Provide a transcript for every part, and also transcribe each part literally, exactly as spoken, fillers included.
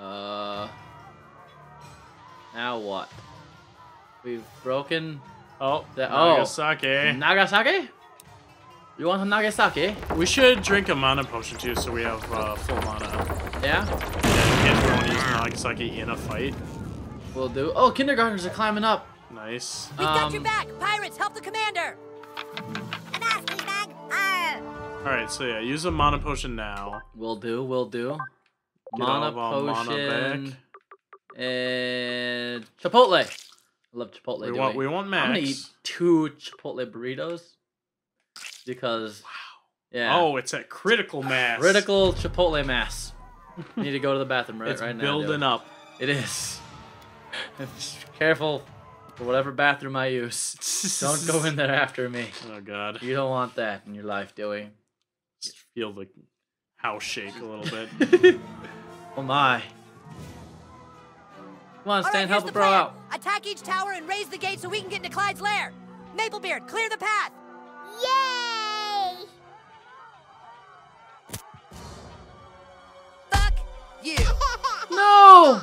Uh, now what? We've broken. Oh, the, oh, Nagasaki. Nagasaki? You want a Nagasaki? We should drink a mana potion too, so we have uh, full mana. Yeah? Yeah, if we want to use Nagasaki in a fight. Will do. Oh, kindergartners are climbing up. Nice. We've um, got your back. Pirates, help the commander. Alright, so yeah, use a mana potion now. Will do, will do. Get mana potion. Mana and Chipotle. I love Chipotle. We want, we? we want max. I'm gonna eat two Chipotle burritos. Because, wow. Yeah. Oh, it's at critical mass. Critical Chipotle mass. You need to go to the bathroom right, it's right now. It's building up. It is. Careful for whatever bathroom I use. Don't go in there after me. Oh, God. You don't want that in your life, Dewey. Just feel the house shake a little bit. Oh, my. Come on, Stan, right, help the bro out. Attack each tower and raise the gate so we can get into Clyde's lair. Maplebeard, clear the path. Yay! Fuck you! No!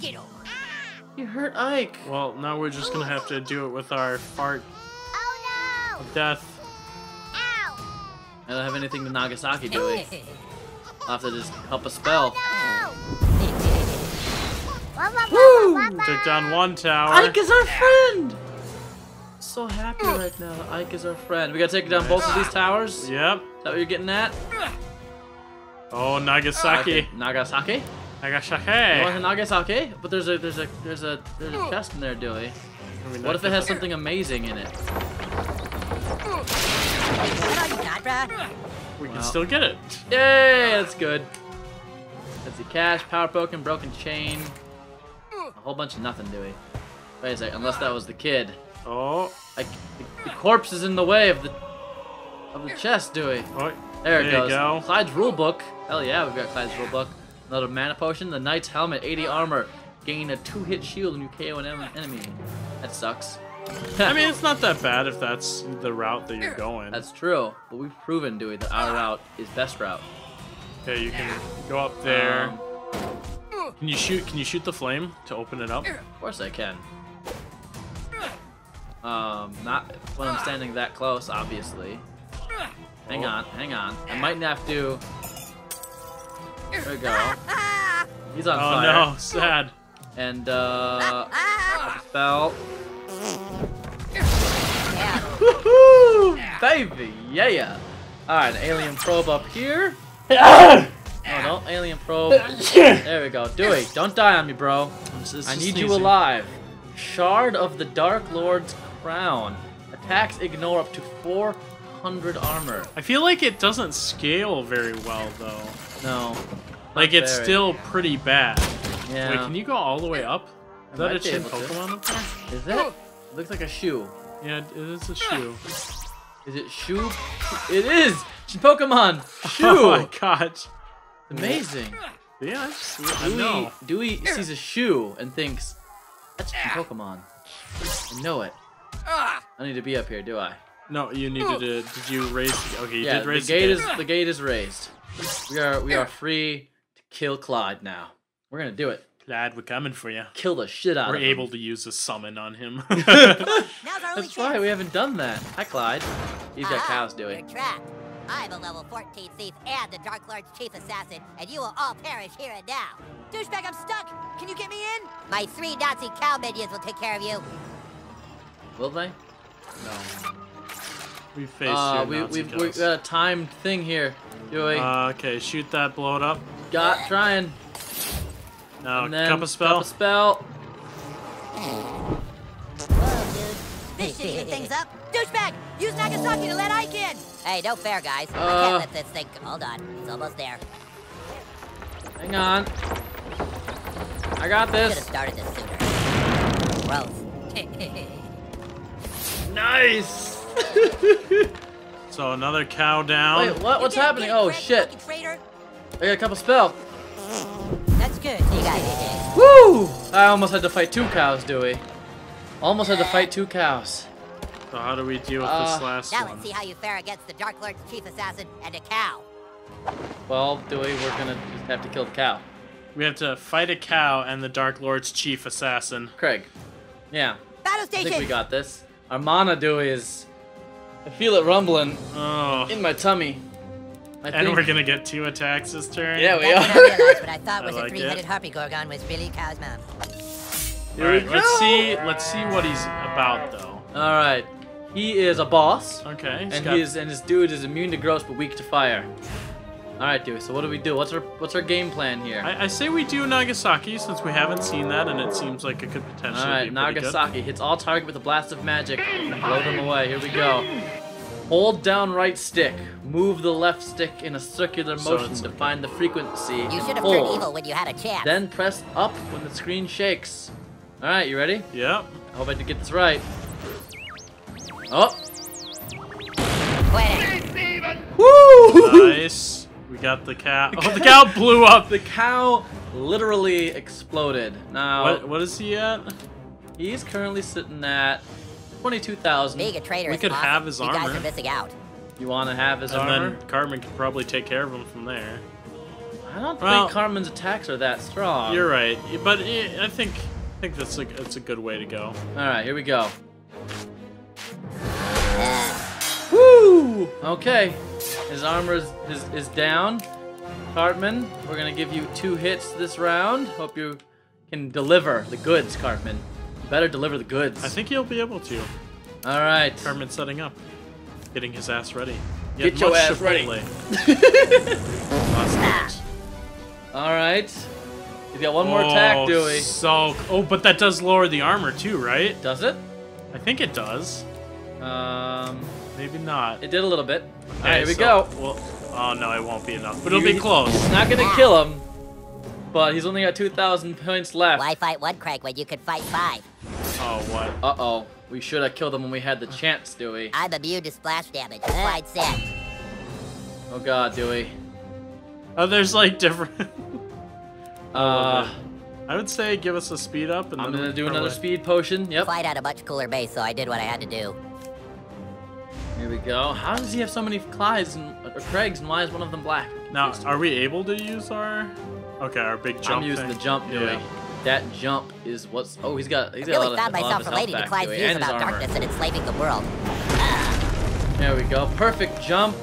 Get over. You hurt Ike. Well, now we're just gonna have to do it with our fart. Oh no! Of death. Ow! I don't have anything to Nagasaki do it. I'll have to just help a spell. Oh, no. Woo! Took down one tower. Ike is our friend. So happy right now. Ike is our friend. We gotta take down both of these towers. Yep. Is that what you're getting at? Oh, Nagasaki. Okay. Nagasaki. Nagasaki. You want a Nagasaki? But there's a there's a there's a there's a chest in there, Dewey. What if it has something amazing in it? We can well, still get it. Yay! That's good. That's the cash, power potion, broken chain, a whole bunch of nothing, Dewey. Wait a second. Unless that was the kid. Oh, I, the, the corpse is in the way of the of the chest, Dewey. Oh, there it there goes. You go. Clyde's rulebook. Hell yeah, we've got Clyde's rulebook. Another mana potion. The knight's helmet, eighty armor, gain a two-hit shield when you K O an enemy. That sucks. I mean, it's not that bad if that's the route that you're going. That's true, but we've proven, Dewey, that our route is best route. Okay, you can go up there. Um, can you shoot? Can you shoot the flame to open it up? Of course I can. Um, not when I'm standing that close, obviously. Hang oh. on, hang on. I might have to... There we go. He's on oh, fire. Oh no, sad. And, uh... fell. Woohoo! Baby, yeah! Alright, alien probe up here. Oh no, alien probe. There we go. Dewey, don't die on me, bro. This is I need sneezing. you alive. Shard of the Dark Lord's Crown. Attacks ignore up to four hundred armor. I feel like it doesn't scale very well, though. No. Like, it's very. still pretty bad. Yeah. Wait, can you go all the way up? Is I that a chin Pokemon up there? Is that? It looks like a shoe. Yeah, it is a shoe. Is it shoe? It is! Chin Pokemon! Shoe! Oh my god. Amazing. Yeah, I, just, I Dewey, know. Dewey sees a shoe and thinks, that's a Pokemon. I know it. I need to be up here, do I? No, you needed to. Did you raise? The, okay, you yeah, did raise the gate. The gate is the gate is raised. We are we are free to kill Clyde now. We're gonna do it. Clyde, we're coming for you. Kill the shit out we're of him. We're able to use a summon on him. That's why we haven't done that. Hi, Clyde. He's got uh-huh, cows doing. I'm a level fourteen thief and the Dark Lord's chief assassin, and you will all perish here and now. Douchebag, I'm stuck. Can you get me in? My three Nazi cow minions will take care of you. Will they? No. We face uh, we, Nazi we've, we've got a timed thing here, Dewey. Uh, okay, shoot that, blow it up. Got trying. No, cup a spell. Cup a spell. Whoa, dude. This should heat things up. Douchebag, use Nagasaki to let Ike in. Hey, no fair, guys. Uh, I can't let this thing. Hold on, it's almost there. Hang on. I got this. I should have started this sooner. Gross. Nice. So another cow down. Wait, what? What's happening? Oh shit! I got a couple spell. That's good. You got it. Woo! I almost had to fight two cows, Dewey. Almost had to fight two cows. So how do we deal with uh, this last now one? Now let's see how you fare against the Dark Lord's chief assassin and a cow. Well, Dewey, we're gonna just have to kill the cow. We have to fight a cow and the Dark Lord's chief assassin. Craig. Yeah. Battle station. I think we got this. Our mana Dewey is... I feel it rumbling oh. in my tummy. I and think... we're going to get two attacks this turn? Yeah, we That's are. I realized what I thought I was like a three-headed harpy gorgon was really cow's mouth. All right, let's see, let's see what he's about, though. All right. He is a boss. Okay. And got... he's and his dude is immune to gross but weak to fire. All right, dude. So what do we do? What's our what's our game plan here? I, I say we do Nagasaki since we haven't seen that, and it seems like it could potentially. All right, be Nagasaki good. Hits all target with a blast of magic, blow them away. Here we go. Hold down right stick. Move the left stick in a circular so motion to find the frequency. You should have turned evil when you had a chance. Then press up when the screen shakes. All right, you ready? Yep. I hope I did get this right. Oh. Woo! Nice. We got the cow. Oh, the cow blew up. The cow literally exploded. Now, what, what is he at? He's currently sitting at twenty-two thousand. Being a traitor, we could awesome. have his armor. You guys are missing out. You want to have his and armor? And then Cartman could probably take care of him from there. I don't well, think Cartman's attacks are that strong. You're right, but it, I think I think that's a that's a good way to go. All right, here we go. Woo! Okay. His armor is, is, is down. Cartman, we're going to give you two hits this round. Hope you can deliver the goods, Cartman. You better deliver the goods. I think he'll be able to. All right. Cartman's setting up. Getting his ass ready. You Get your ass ready. All right. You got one more oh, attack, Dewey. So, oh, but that does lower the armor too, right? Does it? I think it does. Um... Maybe not. It did a little bit. Okay, all right, here we so, go. Well, oh, no, it won't be enough. But it'll be close. It's not going to yeah. kill him, but he's only got two thousand points left. Why fight one, Craig, when you could fight five? Oh, what? Uh-oh. We should have killed him when we had the chance, Dewey. I'm immune to splash damage. Clyde said. Oh, God, Dewey. Oh, there's, like, different... uh... I would say give us a speed up. And I'm going to do another away. speed potion. Yep. Clyde had a much cooler base, so I did what I had to do. Here we go. How does he have so many Clydes and or Craigs, and why is one of them black? Now, are we able to use our? Okay, our big jump. I'm using thing. the jump, Dewey. Yeah. That jump is what's. Oh, he's got. He's I got really a lot found of, myself lot of relating to Clyde's views about armor. darkness and enslaving the world. Ah. There we go. Perfect jump.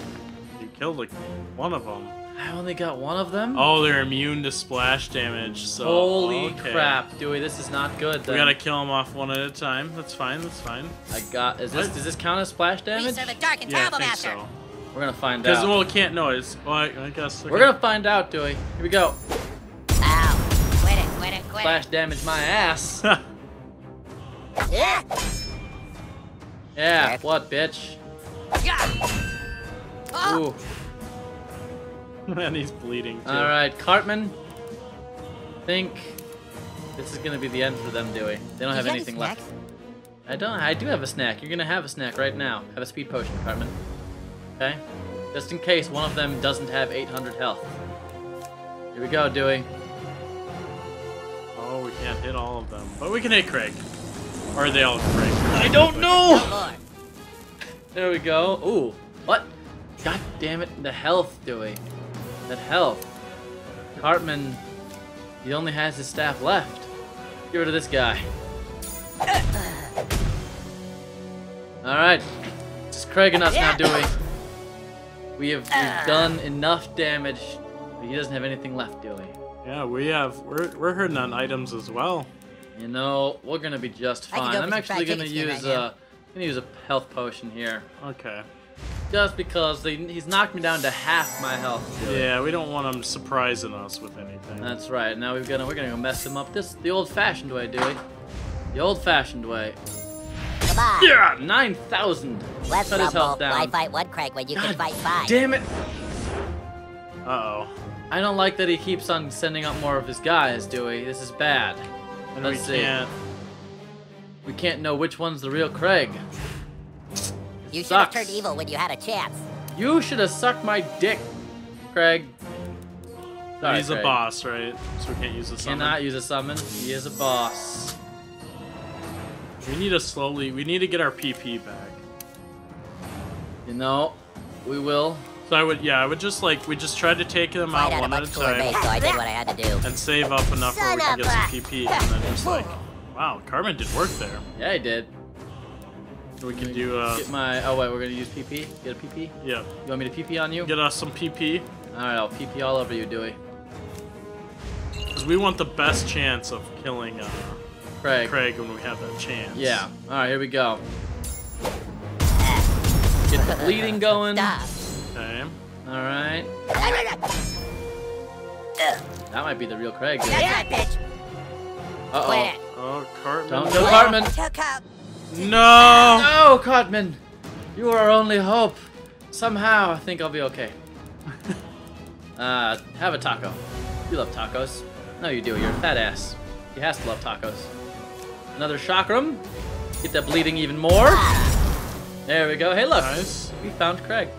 You killed like one of them. I only got one of them. Oh, they're immune to splash damage. So holy okay. crap, Dewey, this is not good. Then. We gotta kill them off one at a time. That's fine. That's fine. I got. Is this? What? Does this count as splash damage? We serve a dark and yeah, terrible I think master. So. We're gonna find out. Because well, we can't noise. Well, I, I guess. Okay. We're gonna find out, Dewey. Here we go. Ow! Quit it! Quit it! Quit it! Splash damage my ass. yeah. Yeah. What, bitch? Yeah. Oh. Ooh. And he's bleeding too. All right, Cartman. I think this is gonna be the end for them, Dewey. They don't have anything left. I don't. I do have a snack. You're gonna have a snack right now. Have a speed potion, Cartman. Okay. Just in case one of them doesn't have eight hundred health. Here we go, Dewey. Oh, we can't hit all of them, but we can hit Craig. Or are they all Craig? I don't know. There we go. Ooh, what? God damn it! The health, Dewey. That health. Cartman, he only has his staff left. Get rid of this guy. Alright. Just Craig and us now, Dewey. We have we've done enough damage, but he doesn't have anything left, Dewey. Yeah, we have we're we're hurting on items as well. You know, we're gonna be just fine. I'm actually gonna use uh gonna use a health potion here. Okay. Just because they, he's knocked me down to half my health. Dude. Yeah, we don't want him surprising us with anything. That's right. Now we're gonna we're gonna go mess him up. This the old-fashioned way, Dewey. The old-fashioned way. Come on. Yeah, nine thousand. Let's Shut his health down. Why fight one, Craig, when you God can fight five? Damn it. Uh oh. I don't like that he keeps on sending up more of his guys, Dewey. This is bad. And Let's we see. Can't. We can't know which one's the real Craig. You should have turned evil when you had a chance. You should have sucked my dick, Craig. Sorry, He's Craig. a boss, right? So we can't use a summon. Cannot use a summon. He is a boss. We need to slowly... We need to get our P P back. You know, we will So I would, yeah, I would just like, we just tried to take them out one at a time. So I did what I had to do. And save up enough where we could get some P P, and then just like, wow, Cartman did work there. Yeah, I did. We can do, uh... get my, oh wait, we're gonna use P P? Get a P P? Yeah. You want me to P P on you? Get us some P P. Alright, I'll P P all over you, Dewey. Because we want the best chance of killing, uh... Craig. Craig when we have that chance. Yeah. Alright, here we go. Get the bleeding going. Okay. Alright. That might be the real Craig. Uh-oh. Oh, Cartman. Don't kill Cartman. No! No, Cartman! You are our only hope. Somehow, I think I'll be okay. uh, have a taco. You love tacos. No, you do. You're a fat ass. He has to love tacos. Another chakram. Get that bleeding even more. There we go. Hey, look. Nice. We found Craig.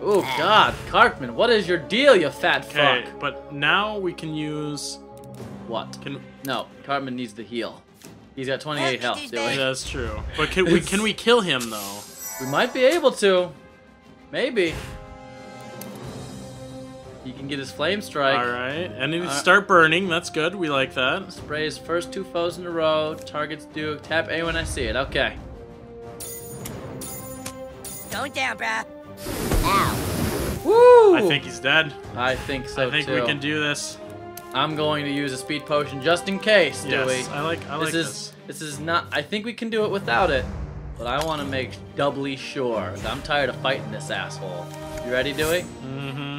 Oh, God. Cartman, what is your deal, you fat fuck? Okay, but now we can use... What? Can... No, Cartman needs to heal. He's got twenty-eight health, Dewey. Yeah, that's true. But can we can we kill him though? We might be able to. Maybe. He can get his flame strike. All right, and he uh, start burning. That's good. We like that. Sprays first two foes in a row. Targets Duke. Tap A when I see it. Okay. Going down, bruh. Ow. Woo! I think he's dead. I think so too. I think too. we can do this. I'm going to use a speed potion just in case, Dewey. Yes, I like, I like this. Is, this is not... I think we can do it without it, but I want to make doubly sure. I'm tired of fighting this asshole. You ready, Dewey? Mm-hmm.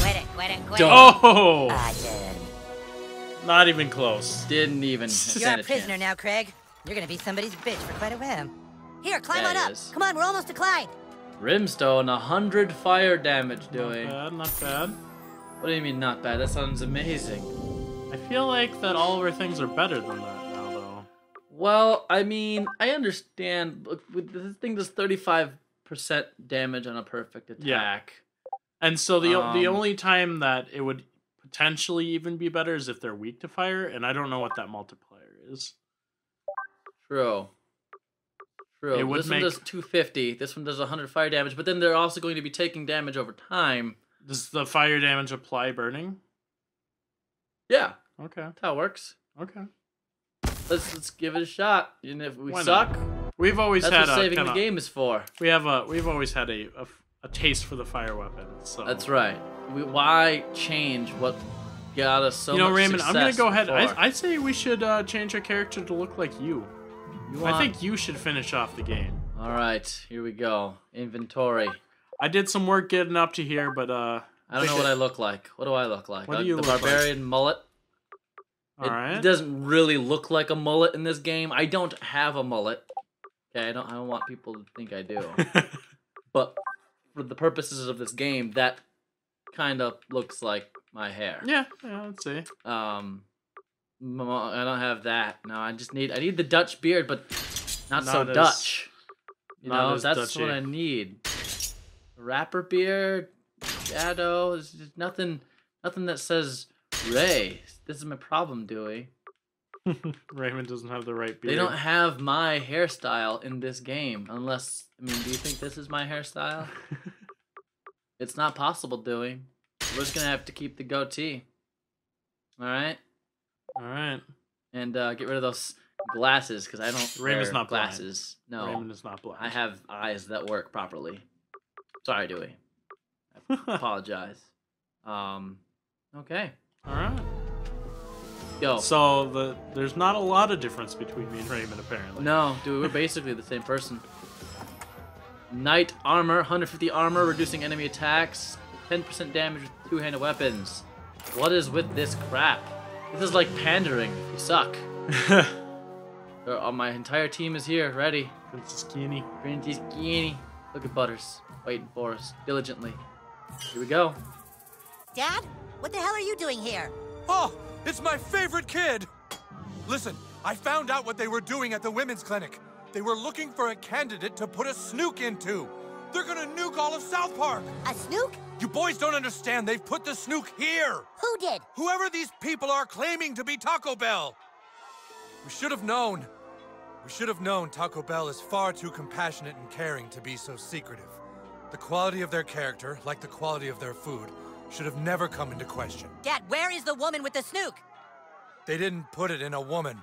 Quit it, quit it, quit it. Oh! I did. Not even close. Didn't even... You're a prisoner now, Craig. You're going to be somebody's bitch for quite a while. Here, climb on up. Come on, we're almost to Clyde. Rimstone, one hundred fire damage, Dewey. Not bad, not bad. What do you mean not bad? That sounds amazing. I feel like that all of our things are better than that now, though. Well, I mean, I understand. This thing does thirty-five percent damage on a perfect attack. Yeah. And so the um, the only time that it would potentially even be better is if they're weak to fire, and I don't know what that multiplier is. True. True. It would this make... one does two hundred fifty. This one does one hundred fire damage, but then they're also going to be taking damage over time. Does the fire damage apply burning? Yeah. Okay. That's how it works. Okay. Let's let's give it a shot. And if we Why suck, not? we've always that's had what a, saving kinda, the game is for. We have a we've always had a a, a taste for the fire weapon. So. That's right. We, why change what got us so? You know, much Raymond, I'm gonna go ahead. I I say we should uh, change our character to look like you. you want... I think you should finish off the game. All right, here we go. Inventory. I did some work getting up to here, but uh, I don't know what I look like. What do I look like? What do you look like? The barbarian mullet. All right. It doesn't really look like a mullet in this game. I don't have a mullet. Okay, I don't. I don't want people to think I do. But for the purposes of this game, that kind of looks like my hair. Yeah. Yeah. Let's see. Um, I don't have that. No, I just need. I need the Dutch beard, but not, not so as, Dutch. You know, that's Dutchy. What I need. Rapper beard, shadow, there's just nothing, nothing that says Ray. This is my problem, Dewey. Raymond doesn't have the right beard. They don't have my hairstyle in this game, unless, I mean, do you think this is my hairstyle? It's not possible, Dewey. We're just gonna have to keep the goatee. All right. All right. And uh, get rid of those glasses, because I don't. Raymond's not glasses. Blind. No. Raymond is not blind. I have eyes that work properly. Sorry, Dewey. I apologize. Um, okay. All right. Yo. So the there's not a lot of difference between me and Raymond, apparently. No, Dewey, we're basically the same person. Knight armor, one hundred fifty armor, reducing enemy attacks, ten percent damage with two-handed weapons. What is with this crap? This is like pandering. You suck. My entire team is here, ready. Franciscini. Franciscini. Look at Butters, waiting for us, diligently. Here we go. Dad, what the hell are you doing here? Oh, it's my favorite kid! Listen, I found out what they were doing at the women's clinic. They were looking for a candidate to put a snook into. They're gonna nuke all of South Park! A snook? You boys don't understand, they've put the snook here! Who did? Whoever these people are claiming to be Taco Bell! We should have known. We should have known Taco Bell is far too compassionate and caring to be so secretive. The quality of their character, like the quality of their food, should have never come into question. Dad, where is the woman with the snook? They didn't put it in a woman.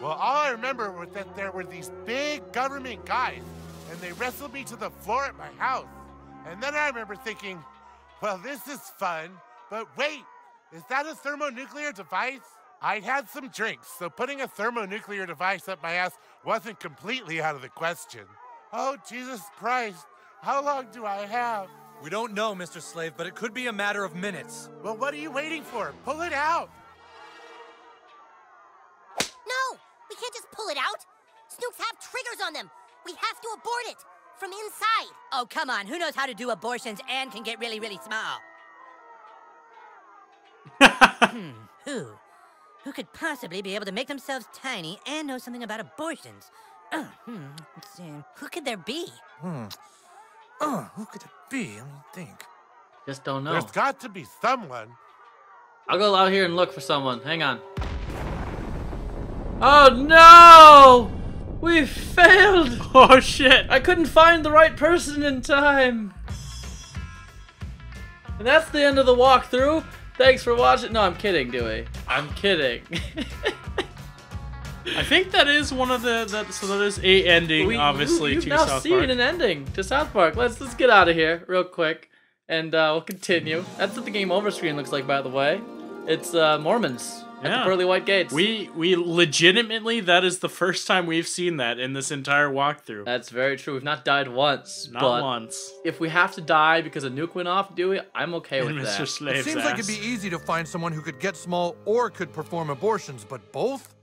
Well, all I remember was that there were these big government guys, and they wrestled me to the floor at my house. And then I remember thinking, well, this is fun, but wait, is that a thermonuclear device? I'd had some drinks, so putting a thermonuclear device up my ass wasn't completely out of the question. Oh, Jesus Christ, how long do I have? We don't know, Mister Slave, but it could be a matter of minutes. Well, what are you waiting for? Pull it out! No! We can't just pull it out! Snooks have triggers on them! We have to abort it! From inside! Oh, come on, who knows how to do abortions and can get really, really small? hmm, who? Who could possibly be able to make themselves tiny and know something about abortions? Uh, hmm, let's see. Who could there be? Hmm. Oh, who could it be? Let me think. Just don't know. There's got to be someone. I'll go out here and look for someone. Hang on. Oh no! We failed! Oh shit! I couldn't find the right person in time. And that's the end of the walkthrough. Thanks for watching. No, I'm kidding, Dewey. I'm kidding. I think that is one of the that, so that is a ending we, obviously you, to South Park. You've now seen an ending to South Park. Let's let's get out of here real quick, and uh, we'll continue. That's what the game over screen looks like, by the way. It's uh, Mormons at yeah. the pearly white gates. We we legitimately that is the first time we've seen that in this entire walkthrough. That's very true. We've not died once. Not but once. If we have to die because a nuke went off, Dewey, I'm okay and with Mister that. Slave's it seems ass. Like it'd be easy to find someone who could get small or could perform abortions, but both.